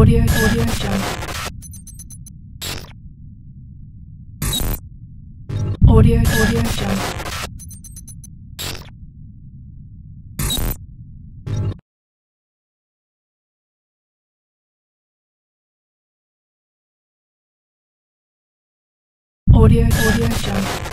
Audio jump. Audio jump. Audio jump.